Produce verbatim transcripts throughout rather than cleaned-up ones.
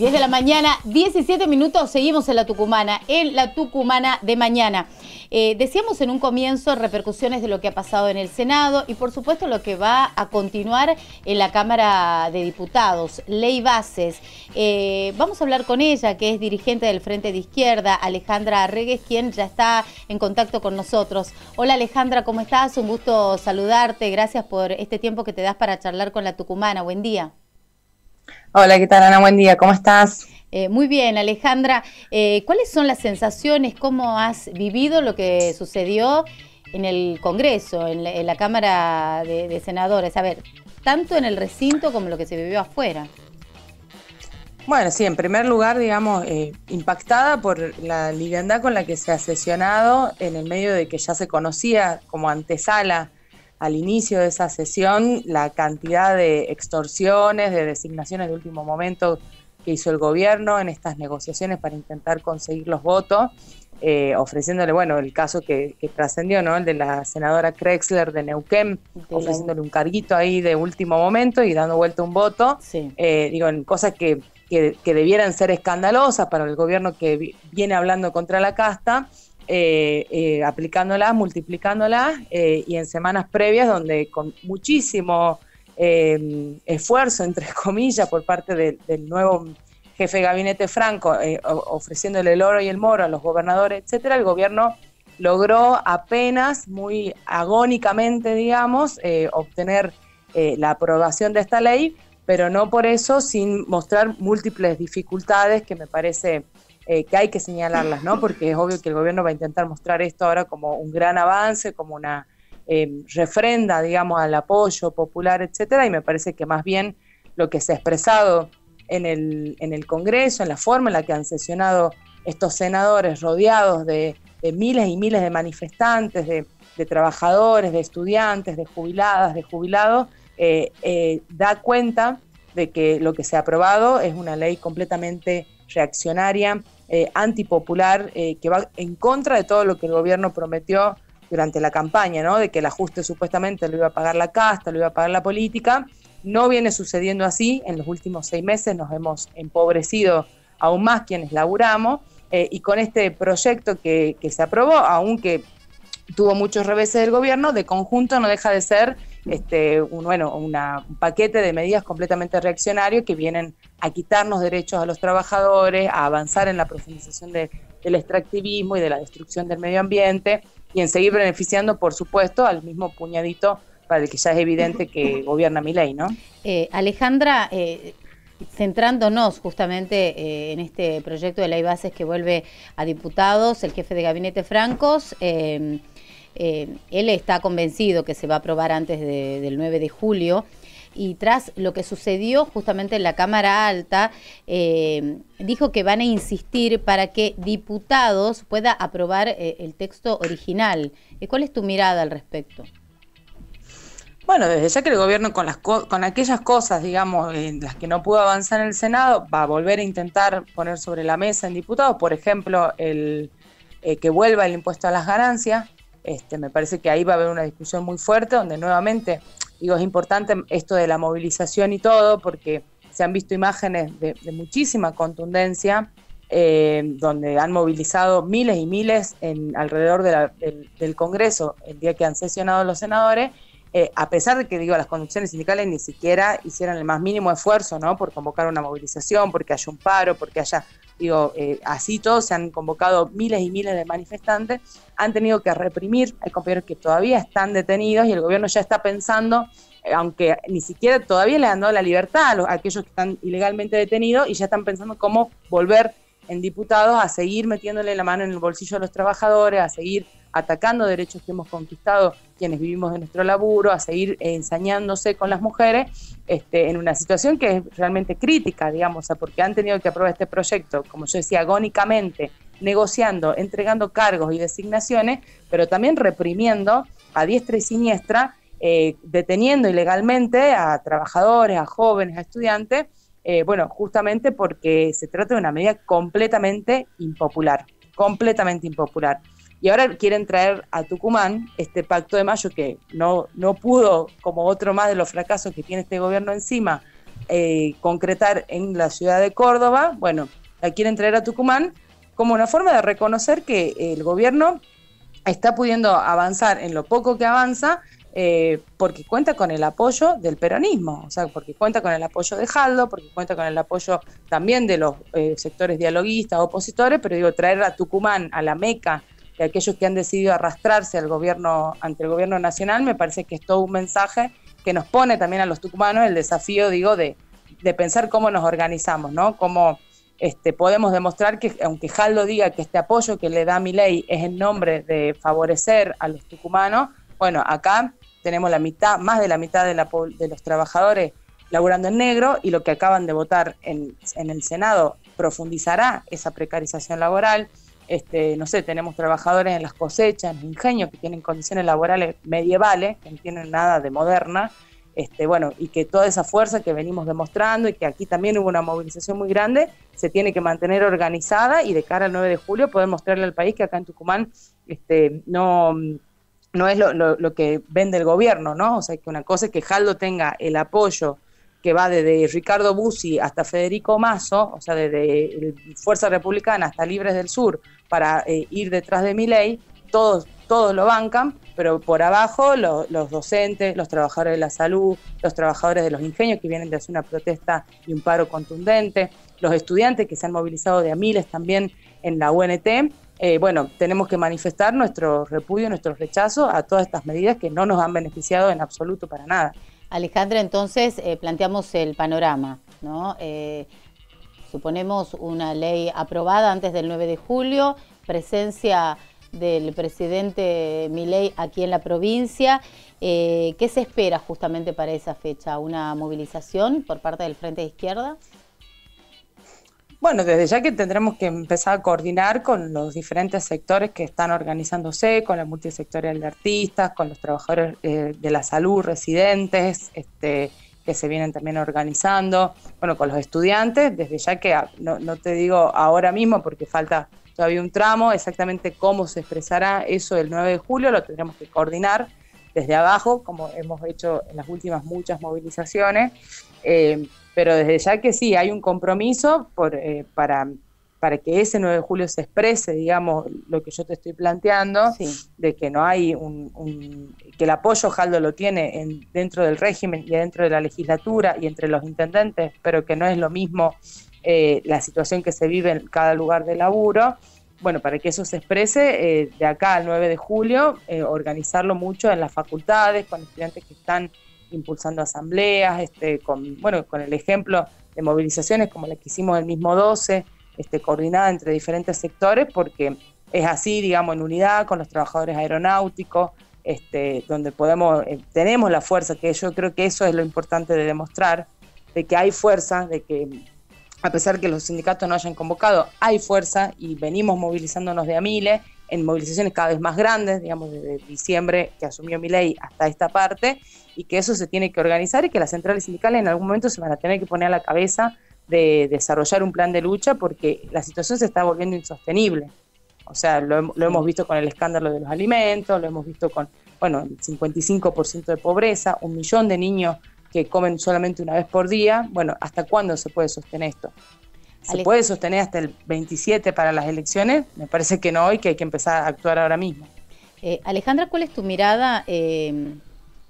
diez de la mañana, diecisiete minutos, seguimos en La Tucumana, en La Tucumana de mañana. Eh, decíamos en un comienzo repercusiones de lo que ha pasado en el Senado y por supuesto lo que va a continuar en la Cámara de Diputados, Ley Bases. Eh, vamos a hablar con ella, que es dirigente del Frente de Izquierda, Alejandra Arreguez, quien ya está en contacto con nosotros. Hola Alejandra, ¿cómo estás? Un gusto saludarte, gracias por este tiempo que te das para charlar con La Tucumana. Buen día. Hola, ¿qué tal, Ana? Buen día, ¿cómo estás? Eh, muy bien, Alejandra. Eh, ¿Cuáles son las sensaciones? ¿Cómo has vivido lo que sucedió en el Congreso, en la, en la Cámara de, de Senadores? A ver, tanto en el recinto como lo que se vivió afuera. Bueno, sí, en primer lugar, digamos, eh, impactada por la liviandad con la que se ha sesionado, en el medio de que ya se conocía como antesala al inicio de esa sesión la cantidad de extorsiones, de designaciones de último momento que hizo el gobierno en estas negociaciones para intentar conseguir los votos, eh, ofreciéndole, bueno, el caso que, que trascendió, ¿no? El de la senadora Krexler de Neuquén, sí, ofreciéndole un carguito ahí de último momento y dando vuelta un voto, sí. eh, digo, en cosas que, que, que debieran ser escandalosas para el gobierno que viene hablando contra la casta, Eh, eh, aplicándolas, multiplicándolas eh, y en semanas previas donde con muchísimo eh, esfuerzo, entre comillas, por parte de, del nuevo jefe de gabinete Franco, eh, ofreciéndole el oro y el moro a los gobernadores, etcétera, el gobierno logró apenas, muy agónicamente, digamos, eh, obtener eh, la aprobación de esta ley, pero no por eso sin mostrar múltiples dificultades que me parece Eh, que hay que señalarlas, ¿no? Porque es obvio que el gobierno va a intentar mostrar esto ahora como un gran avance, como una eh, refrenda, digamos, al apoyo popular, etcétera, y me parece que más bien lo que se ha expresado en el, en el Congreso, en la forma en la que han sesionado estos senadores rodeados de, de miles y miles de manifestantes, de, de trabajadores, de estudiantes, de jubiladas, de jubilados, eh, eh, da cuenta de que lo que se ha aprobado es una ley completamente reaccionaria, Eh, antipopular, eh, que va en contra de todo lo que el gobierno prometió durante la campaña, ¿no? De que el ajuste supuestamente lo iba a pagar la casta, lo iba a pagar la política. No viene sucediendo así. En los últimos seis meses nos hemos empobrecido aún más quienes laburamos, eh, y con este proyecto que, que se aprobó, aunque tuvo muchos reveses del gobierno, de conjunto no deja de ser este, un, bueno, una, un paquete de medidas completamente reaccionarias que vienen a quitarnos derechos a los trabajadores, a avanzar en la profundización de, del extractivismo y de la destrucción del medio ambiente, y en seguir beneficiando, por supuesto, al mismo puñadito para el que ya es evidente que gobierna Milei, ¿no? Eh, Alejandra, eh, centrándonos justamente eh, en este proyecto de Ley Bases que vuelve a diputados, el jefe de gabinete Francos, eh, eh, él está convencido que se va a aprobar antes de, del nueve de julio, y tras lo que sucedió justamente en la Cámara Alta, eh, dijo que van a insistir para que diputados pueda aprobar eh, el texto original. ¿Cuál es tu mirada al respecto? Bueno, desde ya que el gobierno con, las co con aquellas cosas, digamos, en las que no pudo avanzar en el Senado, va a volver a intentar poner sobre la mesa en diputados, por ejemplo, el eh, que vuelva el impuesto a las ganancias. Este, me parece que ahí va a haber una discusión muy fuerte donde nuevamente... Digo, es importante esto de la movilización y todo, porque se han visto imágenes de, de muchísima contundencia, eh, donde han movilizado miles y miles en, alrededor de la, del, del Congreso el día que han sesionado los senadores, eh, a pesar de que, digo, las conducciones sindicales ni siquiera hicieran el más mínimo esfuerzo, ¿no? Por convocar una movilización, porque haya un paro, porque haya... Digo, eh, así todos se han convocado miles y miles de manifestantes, han tenido que reprimir, hay compañeros que todavía están detenidos y el gobierno ya está pensando, eh, aunque ni siquiera todavía le han dado la libertad a, los, a aquellos que están ilegalmente detenidos, y ya están pensando cómo volver en diputados a seguir metiéndole la mano en el bolsillo a los trabajadores, a seguir atacando derechos que hemos conquistado quienes vivimos de nuestro laburo, a seguir ensañándose con las mujeres, este, en una situación que es realmente crítica, digamos, o sea, porque han tenido que aprobar este proyecto, como yo decía, agónicamente, negociando, entregando cargos y designaciones, pero también reprimiendo a diestra y siniestra, eh, deteniendo ilegalmente a trabajadores, a jóvenes, a estudiantes, eh, bueno, justamente porque se trata de una medida completamente impopular, completamente impopular. Y ahora quieren traer a Tucumán este Pacto de Mayo que no, no pudo, como otro más de los fracasos que tiene este gobierno encima, eh, concretar en la ciudad de Córdoba, bueno, la quieren traer a Tucumán como una forma de reconocer que el gobierno está pudiendo avanzar en lo poco que avanza, eh, porque cuenta con el apoyo del peronismo, o sea, porque cuenta con el apoyo de Jaldo, porque cuenta con el apoyo también de los eh, sectores dialoguistas, opositores, pero digo, traer a Tucumán, a la Meca, de aquellos que han decidido arrastrarse al gobierno, ante el gobierno nacional, me parece que es todo un mensaje que nos pone también a los tucumanos el desafío, digo, de, de pensar cómo nos organizamos, ¿no? Cómo este, podemos demostrar que, aunque Jaldo diga que este apoyo que le da Milei es en nombre de favorecer a los tucumanos, bueno, acá tenemos la mitad, más de la mitad de, la, de los trabajadores laburando en negro, y lo que acaban de votar en, en el Senado profundizará esa precarización laboral. Este, no sé, tenemos trabajadores en las cosechas, en los ingenios, que tienen condiciones laborales medievales, que no tienen nada de moderna, este, bueno, y que toda esa fuerza que venimos demostrando, y que aquí también hubo una movilización muy grande, se tiene que mantener organizada, y de cara al nueve de julio poder mostrarle al país que acá en Tucumán este, no, no es lo, lo, lo que vende el gobierno, ¿no? O sea, que una cosa es que Jaldo tenga el apoyo que va desde Ricardo Bussi hasta Federico Mazo, o sea, desde Fuerza Republicana hasta Libres del Sur, para eh, ir detrás de Milei, todos, todos lo bancan, pero por abajo lo, los docentes, los trabajadores de la salud, los trabajadores de los ingenios que vienen de hacer una protesta y un paro contundente, los estudiantes que se han movilizado de a miles también en la U N T, eh, bueno, tenemos que manifestar nuestro repudio, nuestro rechazo a todas estas medidas que no nos han beneficiado en absoluto para nada. Alejandra, entonces eh, planteamos el panorama, ¿no? Eh, suponemos una ley aprobada antes del nueve de julio, presencia del presidente Milei aquí en la provincia. Eh, ¿Qué se espera justamente para esa fecha? ¿Una movilización por parte del Frente de Izquierda? Bueno, desde ya que tendremos que empezar a coordinar con los diferentes sectores que están organizándose, con la multisectorial de artistas, con los trabajadores eh, de la salud, residentes, este, que se vienen también organizando, bueno, con los estudiantes, desde ya que no, no te digo ahora mismo porque falta todavía un tramo, exactamente cómo se expresará eso el nueve de julio, lo tendremos que coordinar desde abajo, como hemos hecho en las últimas muchas movilizaciones, eh, pero desde ya que sí, hay un compromiso por, eh, para, para que ese nueve de julio se exprese, digamos, lo que yo te estoy planteando, sí. De que no hay un, un... que el apoyo Jaldo lo tiene en, dentro del régimen y dentro de la legislatura y entre los intendentes, pero que no es lo mismo eh, la situación que se vive en cada lugar de laburo. Bueno, para que eso se exprese, eh, de acá al nueve de julio, eh, organizarlo mucho en las facultades, con estudiantes que están impulsando asambleas, este, con, bueno, con el ejemplo de movilizaciones como la que hicimos el mismo doce, este, coordinada entre diferentes sectores, porque es así, digamos, en unidad con los trabajadores aeronáuticos, este, donde podemos, eh, tenemos la fuerza, que yo creo que eso es lo importante de demostrar, de que hay fuerza, de que a pesar que los sindicatos no hayan convocado, hay fuerza y venimos movilizándonos de a miles, en movilizaciones cada vez más grandes, digamos, desde diciembre que asumió Milei hasta esta parte, y que eso se tiene que organizar y que las centrales sindicales en algún momento se van a tener que poner a la cabeza de desarrollar un plan de lucha porque la situación se está volviendo insostenible. O sea, lo, lo hemos visto con el escándalo de los alimentos, lo hemos visto con, bueno, el cincuenta y cinco por ciento de pobreza, un millón de niños que comen solamente una vez por día. Bueno, ¿hasta cuándo se puede sostener esto? ¿Se Alejandra. puede sostener hasta el veintisiete para las elecciones? Me parece que no hoy, que hay que empezar a actuar ahora mismo. Eh, Alejandra, ¿cuál es tu mirada eh,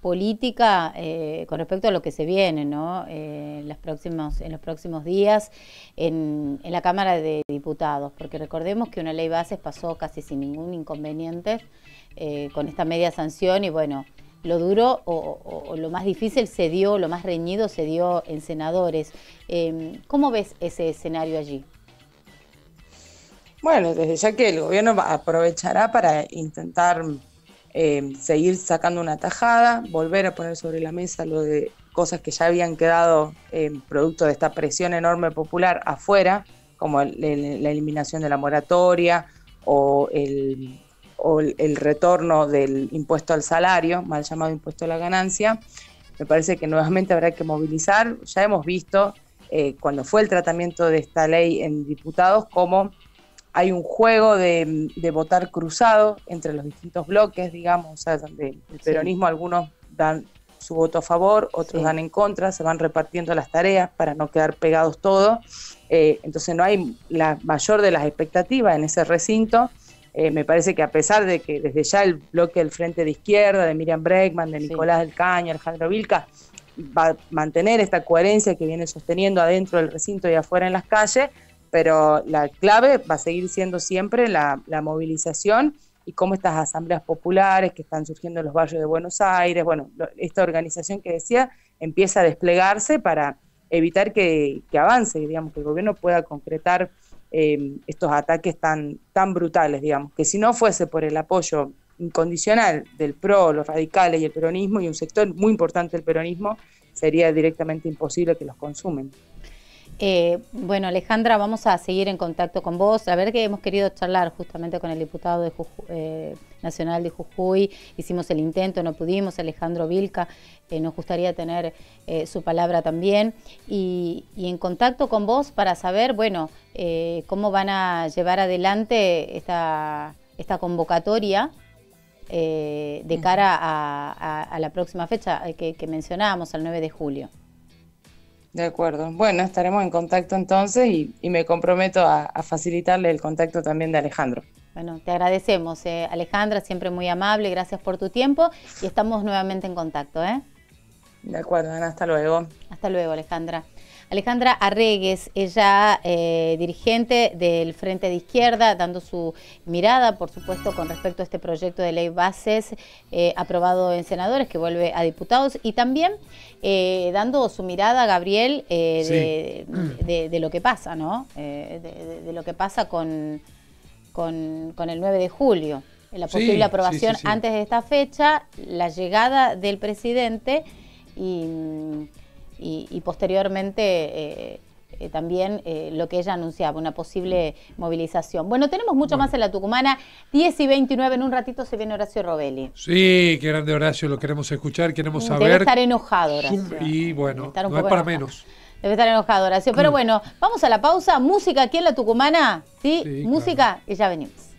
política eh, con respecto a lo que se viene, ¿no? eh, las próximos, en los próximos días en, en la Cámara de Diputados? Porque recordemos que una ley bases pasó casi sin ningún inconveniente eh, con esta media sanción y bueno, lo duro o, o, o lo más difícil se dio, lo más reñido se dio en senadores. Eh, ¿Cómo ves ese escenario allí? Bueno, desde ya que el gobierno aprovechará para intentar eh, seguir sacando una tajada, volver a poner sobre la mesa lo de cosas que ya habían quedado eh, producto de esta presión enorme popular afuera, como el, el, la eliminación de la moratoria o el... o el retorno del impuesto al salario, mal llamado impuesto a la ganancia. Me parece que nuevamente habrá que movilizar. Ya hemos visto eh, cuando fue el tratamiento de esta ley en diputados cómo hay un juego de, de votar cruzado entre los distintos bloques, digamos, o sea, donde el peronismo sí. Algunos dan su voto a favor, otros sí. dan en contra, se van repartiendo las tareas para no quedar pegados todos. Eh, entonces no hay la mayor de las expectativas en ese recinto. Eh, me parece que a pesar de que desde ya el bloque del Frente de Izquierda, de Miriam Bregman, de Nicolás sí. del Caño, Alejandro Vilca, va a mantener esta coherencia que viene sosteniendo adentro del recinto y afuera en las calles, pero la clave va a seguir siendo siempre la, la movilización y cómo estas asambleas populares que están surgiendo en los barrios de Buenos Aires, bueno, lo, esta organización que decía empieza a desplegarse para evitar que, que avance, digamos, que el gobierno pueda concretar eh, estos ataques tan, tan brutales, digamos, que si no fuese por el apoyo incondicional del PRO, los radicales y el peronismo, y un sector muy importante del peronismo, sería directamente imposible que los consumen. Eh, bueno, Alejandra, vamos a seguir en contacto con vos. A ver, que hemos querido charlar justamente con el diputado de Jujuy, eh, nacional de Jujuy, hicimos el intento, no pudimos, Alejandro Vilca, eh, nos gustaría tener eh, su palabra también, y, y en contacto con vos para saber, bueno, eh, cómo van a llevar adelante esta, esta convocatoria eh, de cara a, a, a la próxima fecha que, que mencionábamos, el nueve de julio. De acuerdo. Bueno, estaremos en contacto entonces y, y me comprometo a, a facilitarle el contacto también de Alejandro. Bueno, te agradecemos, eh, Alejandra, siempre muy amable, gracias por tu tiempo y estamos nuevamente en contacto, ¿eh? De acuerdo, Ana, hasta luego. Hasta luego, Alejandra. Alejandra Arreguez, ella eh, dirigente del Frente de Izquierda, dando su mirada, por supuesto, con respecto a este proyecto de ley bases eh, aprobado en senadores, que vuelve a diputados, y también eh, dando su mirada, Gabriel, eh, sí. de, de, de lo que pasa, ¿no? Eh, de, de, de lo que pasa con, con, con el nueve de julio, la posible sí, aprobación sí, sí, sí. antes de esta fecha, la llegada del presidente y... Y, y posteriormente eh, eh, también eh, lo que ella anunciaba, una posible movilización. Bueno, tenemos mucho bueno. más en La Tucumana, diez y veintinueve, en un ratito se viene Horacio Robelli. Sí, qué grande Horacio, lo queremos escuchar, queremos saber. Debe estar enojado Horacio. Y bueno, no es para menos. Debe estar enojado Horacio, pero bueno, vamos a la pausa, música aquí en La Tucumana, ¿sí? sí música claro. y ya venimos.